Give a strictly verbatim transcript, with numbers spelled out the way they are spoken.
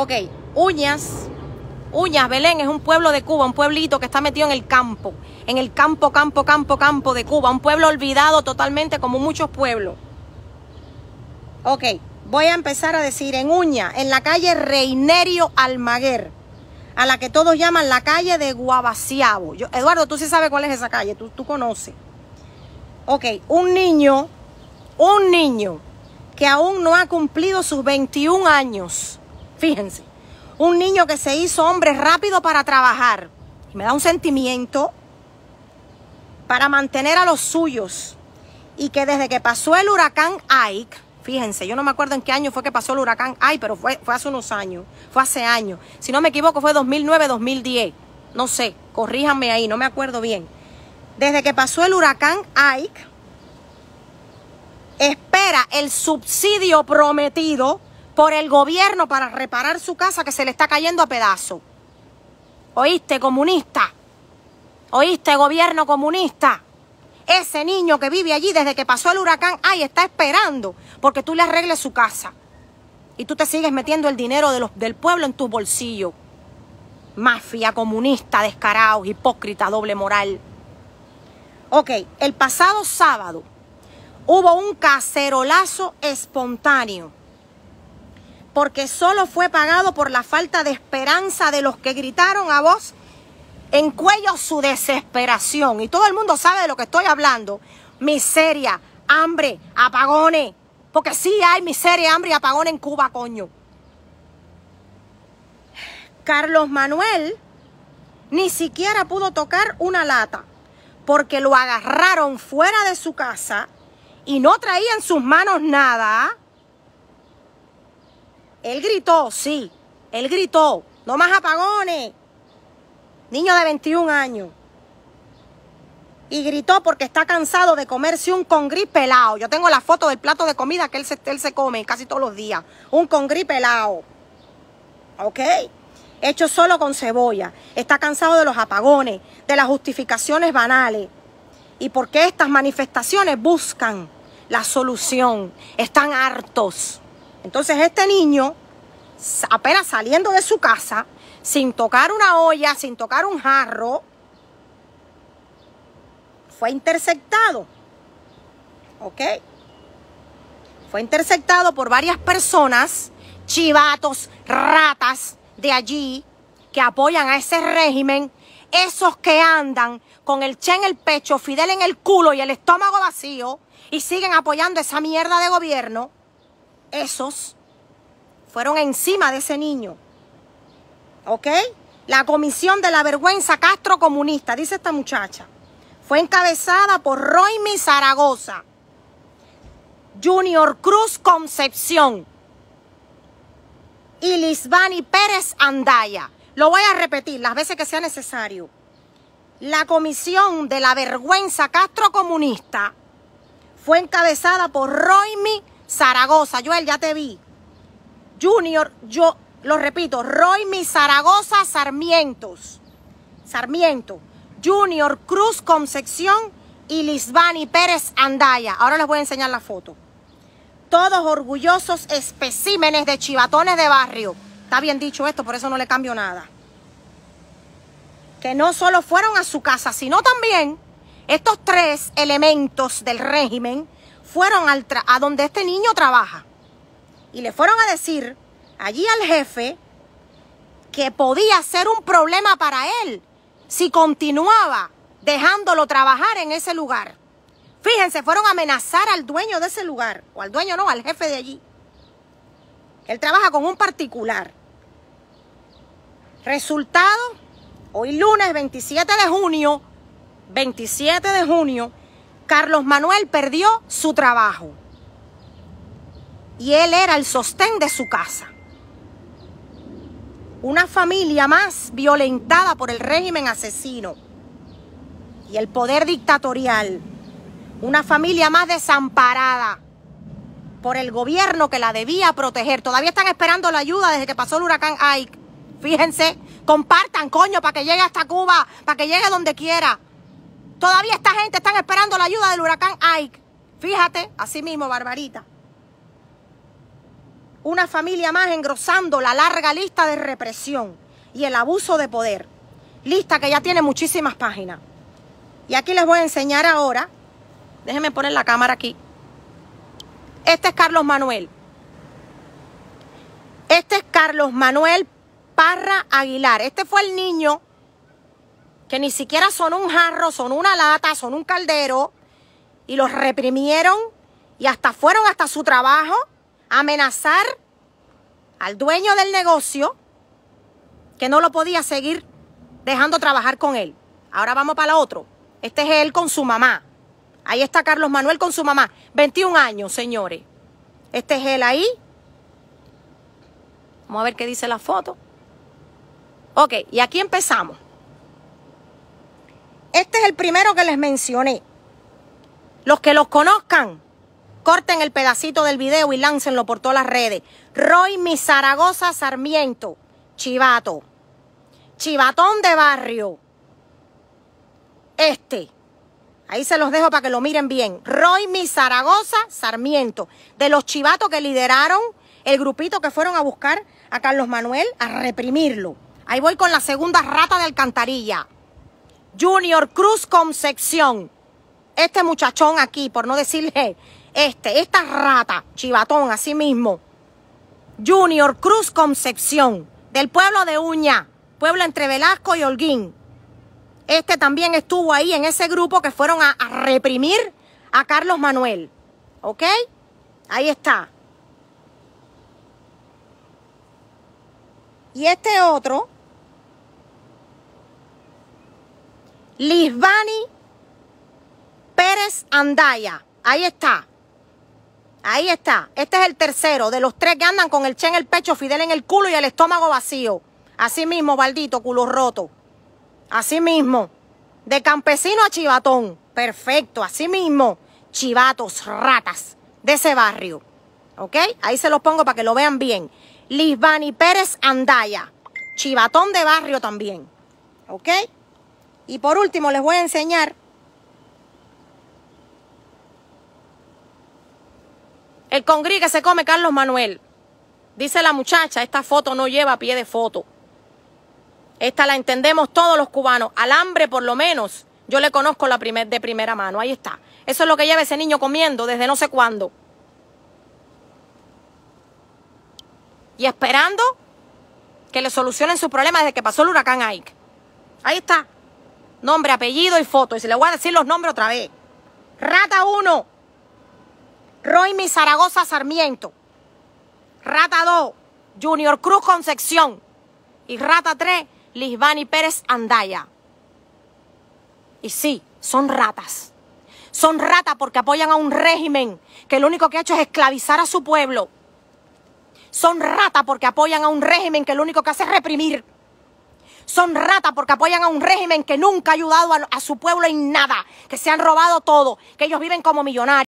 Ok, Uñas, Uñas, Belén, es un pueblo de Cuba, un pueblito que está metido en el campo, en el campo, campo, campo, campo de Cuba, un pueblo olvidado totalmente como muchos pueblos. Ok, voy a empezar a decir, en Uñas, en la calle Reinerio Almaguer, a la que todos llaman la calle de Guavaciabo. Yo, Eduardo, tú sí sabes cuál es esa calle, tú, tú conoces. Ok, un niño, un niño que aún no ha cumplido sus veintiún años, fíjense, un niño que se hizo hombre rápido para trabajar, me da un sentimiento, para mantener a los suyos, y que desde que pasó el huracán Ike, fíjense, yo no me acuerdo en qué año fue que pasó el huracán Ike, pero fue, fue hace unos años, fue hace años, si no me equivoco fue dos mil nueve, dos mil diez, no sé, corríjanme ahí, no me acuerdo bien. Desde que pasó el huracán Ike, espera el subsidio prometido por el gobierno para reparar su casa que se le está cayendo a pedazos. ¿Oíste, comunista? ¿Oíste, gobierno comunista? Ese niño que vive allí desde que pasó el huracán, ay, está esperando porque tú le arregles su casa. Y tú te sigues metiendo el dinero de los, del pueblo en tus bolsillos. Mafia, comunista, descarados, hipócrita, doble moral. Ok, el pasado sábado hubo un cacerolazo espontáneo, porque solo fue pagado por la falta de esperanza de los que gritaron a voz en cuello su desesperación. Y todo el mundo sabe de lo que estoy hablando. Miseria, hambre, apagones. Porque sí hay miseria, hambre y apagones en Cuba, coño. Carlos Manuel ni siquiera pudo tocar una lata, porque lo agarraron fuera de su casa y no traía en sus manos nada. Él gritó, sí, él gritó, no más apagones. Niño de veintiún años. Y gritó porque está cansado de comerse un congrí pelado. Yo tengo la foto del plato de comida que él se, él se come casi todos los días. Un congrí pelado. ¿Ok? Hecho solo con cebolla. Está cansado de los apagones, de las justificaciones banales. Y porque estas manifestaciones buscan la solución. Están hartos. Entonces este niño, apenas saliendo de su casa, sin tocar una olla, sin tocar un jarro, fue interceptado. ¿Ok? Fue interceptado por varias personas, chivatos, ratas de allí, que apoyan a ese régimen. Esos que andan con el Che en el pecho, Fidel en el culo y el estómago vacío, y siguen apoyando esa mierda de gobierno. Esos fueron encima de ese niño. ¿Ok? La Comisión de la Vergüenza Castro Comunista, dice esta muchacha, fue encabezada por Roymi Zaragoza, Junior Cruz Concepción y Lisbani Pérez Andaya. Lo voy a repetir las veces que sea necesario. La Comisión de la Vergüenza Castro Comunista fue encabezada por Roymi Zaragoza, Joel, ya te vi. Junior, yo lo repito, Roymi Zaragoza Sarmientos, Sarmiento, Junior Cruz Concepción y Lisbani Pérez Andaya. Ahora les voy a enseñar la foto. Todos orgullosos especímenes de chivatones de barrio. Está bien dicho esto, por eso no le cambio nada. Que no solo fueron a su casa, sino también estos tres elementos del régimen fueron al tra a donde este niño trabaja y le fueron a decir allí al jefe que podía ser un problema para él si continuaba dejándolo trabajar en ese lugar. Fíjense, fueron a amenazar al dueño de ese lugar, o al dueño no, al jefe de allí. Él trabaja con un particular. Resultado, hoy lunes veintisiete de junio, veintisiete de junio, Carlos Manuel perdió su trabajo y él era el sostén de su casa. Una familia más violentada por el régimen asesino y el poder dictatorial. Una familia más desamparada por el gobierno que la debía proteger. Todavía están esperando la ayuda desde que pasó el huracán Ike. Fíjense, compartan, coño, para que llegue hasta Cuba, para que llegue donde quiera. Todavía esta gente están esperando la ayuda del huracán Ike. Fíjate, así mismo, Barbarita. una familia más engrosando la larga lista de represión y el abuso de poder. Lista que ya tiene muchísimas páginas. Y aquí les voy a enseñar ahora, déjenme poner la cámara aquí. Este es Carlos Manuel. Este es Carlos Manuel Parra Aguilar. Este fue el niño que ni siquiera sonó un jarro, sonó una lata, sonó un caldero, y los reprimieron y hasta fueron hasta su trabajo a amenazar al dueño del negocio que no lo podía seguir dejando trabajar con él. Ahora vamos para la otra. Este es él con su mamá. Ahí está Carlos Manuel con su mamá. veintiún años, señores. Este es él ahí. Vamos a ver qué dice la foto. Ok, y aquí empezamos. Este es el primero que les mencioné. Los que los conozcan, corten el pedacito del video y láncenlo por todas las redes. Roymi Zaragoza Sarmiento, chivato. Chivatón de barrio. Este. Ahí se los dejo para que lo miren bien. Roymi Zaragoza Sarmiento. De los chivatos que lideraron el grupito que fueron a buscar a Carlos Manuel a reprimirlo. Ahí voy con la segunda rata de alcantarilla. Junior Cruz Concepción. Este muchachón aquí, por no decirle este, esta rata, chivatón, así mismo. Junior Cruz Concepción, del pueblo de Uñas, pueblo entre Velasco y Holguín. Este también estuvo ahí en ese grupo que fueron a, a reprimir a Carlos Manuel. ¿Ok? Ahí está. Y este otro, Lisbani Pérez Andaya. Ahí está. Ahí está. Este es el tercero de los tres que andan con el Che en el pecho, Fidel en el culo y el estómago vacío. Así mismo, baldito, culo roto. Así mismo. De campesino a chivatón. Perfecto. Así mismo. Chivatos, ratas de ese barrio. ¿Ok? Ahí se los pongo para que lo vean bien. Lisbani Pérez Andaya. Chivatón de barrio también. ¿Ok? Y por último les voy a enseñar el congrí que se come Carlos Manuel. Dice la muchacha, esta foto no lleva pie de foto. Esta la entendemos todos los cubanos. Al hambre por lo menos, yo le conozco la primer, de primera mano. Ahí está. Eso es lo que lleva ese niño comiendo desde no sé cuándo. Y esperando que le solucionen sus problemas desde que pasó el huracán Ike. Ahí está. Nombre, apellido y foto. Y se le voy a decir los nombres otra vez. Rata uno. Roymi Zaragoza Sarmiento. Rata dos. Junior Cruz Concepción. Y rata tres. Lisbani Pérez Andaya. Y sí, son ratas. Son ratas porque apoyan a un régimen que lo único que ha hecho es esclavizar a su pueblo. Son ratas porque apoyan a un régimen que lo único que hace es reprimir. Son ratas porque apoyan a un régimen que nunca ha ayudado a, a su pueblo en nada, que se han robado todo, que ellos viven como millonarios.